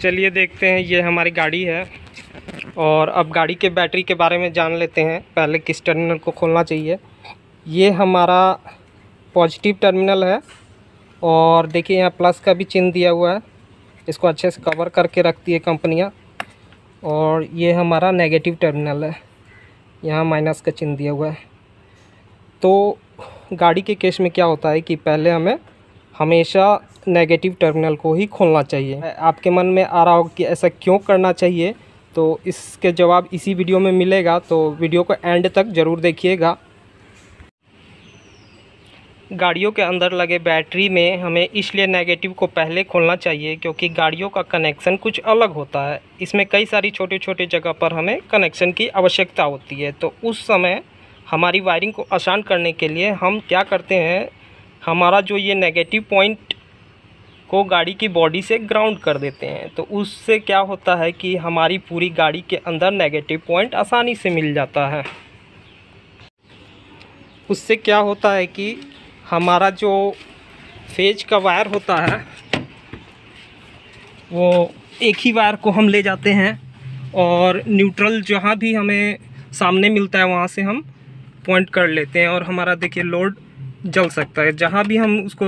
चलिए देखते हैं, ये हमारी गाड़ी है और अब गाड़ी के बैटरी के बारे में जान लेते हैं। पहले किस टर्मिनल को खोलना चाहिए। ये हमारा पॉजिटिव टर्मिनल है और देखिए यहाँ प्लस का भी चिन्ह दिया हुआ है, इसको अच्छे से कवर करके रखती है कंपनियाँ। और ये हमारा नेगेटिव टर्मिनल है, यहाँ माइनस का चिन्ह दिया हुआ है। तो गाड़ी के केस में क्या होता है कि पहले हमें हमेशा नेगेटिव टर्मिनल को ही खोलना चाहिए। आपके मन में आ रहा हो कि ऐसा क्यों करना चाहिए, तो इसके जवाब इसी वीडियो में मिलेगा, तो वीडियो को एंड तक ज़रूर देखिएगा। गाड़ियों के अंदर लगे बैटरी में हमें इसलिए नेगेटिव को पहले खोलना चाहिए क्योंकि गाड़ियों का कनेक्शन कुछ अलग होता है। इसमें कई सारी छोटे छोटे जगह पर हमें कनेक्शन की आवश्यकता होती है। तो उस समय हमारी वायरिंग को आसान करने के लिए हम क्या करते हैं, हमारा जो ये नेगेटिव पॉइंट को गाड़ी की बॉडी से ग्राउंड कर देते हैं। तो उससे क्या होता है कि हमारी पूरी गाड़ी के अंदर नेगेटिव पॉइंट आसानी से मिल जाता है। उससे क्या होता है कि हमारा जो फेज का वायर होता है वो एक ही वायर को हम ले जाते हैं और न्यूट्रल जहाँ भी हमें सामने मिलता है वहाँ से हम पॉइंट कर लेते हैं और हमारा देखिए लोड जल सकता है, जहाँ भी हम उसको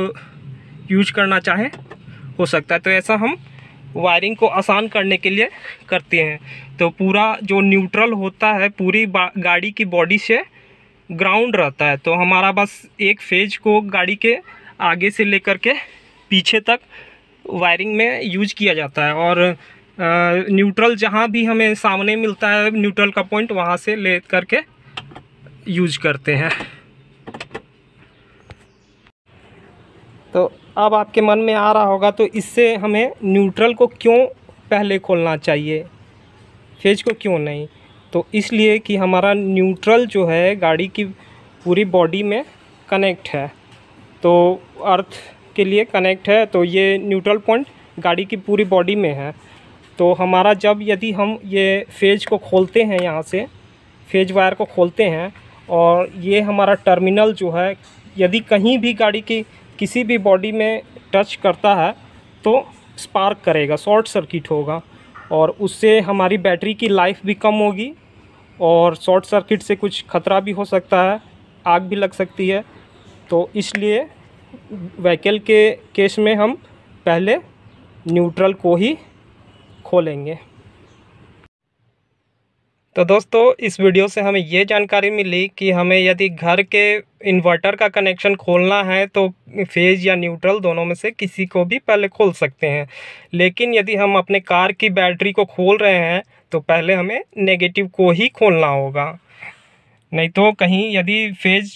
यूज करना चाहें हो सकता है। तो ऐसा हम वायरिंग को आसान करने के लिए करते हैं। तो पूरा जो न्यूट्रल होता है पूरी गाड़ी की बॉडी से ग्राउंड रहता है। तो हमारा बस एक फेज को गाड़ी के आगे से लेकर के पीछे तक वायरिंग में यूज किया जाता है और न्यूट्रल जहाँ भी हमें सामने मिलता है न्यूट्रल का पॉइंट वहाँ से ले करके यूज करते हैं। तो अब आपके मन में आ रहा होगा तो इससे हमें न्यूट्रल को क्यों पहले खोलना चाहिए, फेज को क्यों नहीं। तो इसलिए कि हमारा न्यूट्रल जो है गाड़ी की पूरी बॉडी में कनेक्ट है, तो अर्थ के लिए कनेक्ट है। तो ये न्यूट्रल पॉइंट गाड़ी की पूरी बॉडी में है। तो हमारा जब यदि हम ये फेज को खोलते हैं, यहाँ से फेज वायर को खोलते हैं और ये हमारा टर्मिनल जो है यदि कहीं भी गाड़ी की किसी भी बॉडी में टच करता है तो स्पार्क करेगा, शॉर्ट सर्किट होगा और उससे हमारी बैटरी की लाइफ भी कम होगी और शॉर्ट सर्किट से कुछ खतरा भी हो सकता है, आग भी लग सकती है। तो इसलिए व्हीकल के केस में हम पहले न्यूट्रल को ही खोलेंगे। तो दोस्तों इस वीडियो से हमें ये जानकारी मिली कि हमें यदि घर के इन्वर्टर का कनेक्शन खोलना है तो फेज या न्यूट्रल दोनों में से किसी को भी पहले खोल सकते हैं। लेकिन यदि हम अपने कार की बैटरी को खोल रहे हैं तो पहले हमें नेगेटिव को ही खोलना होगा, नहीं तो कहीं यदि फेज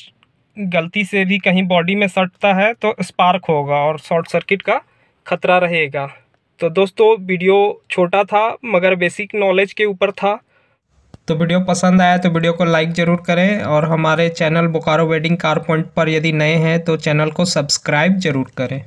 गलती से भी कहीं बॉडी में सटता है तो स्पार्क होगा और शॉर्ट सर्किट का खतरा रहेगा। तो दोस्तों वीडियो छोटा था मगर बेसिक नॉलेज के ऊपर था। तो वीडियो पसंद आया तो वीडियो को लाइक ज़रूर करें और हमारे channel Bokaro wedding car point पर यदि नए हैं तो चैनल को सब्सक्राइब ज़रूर करें।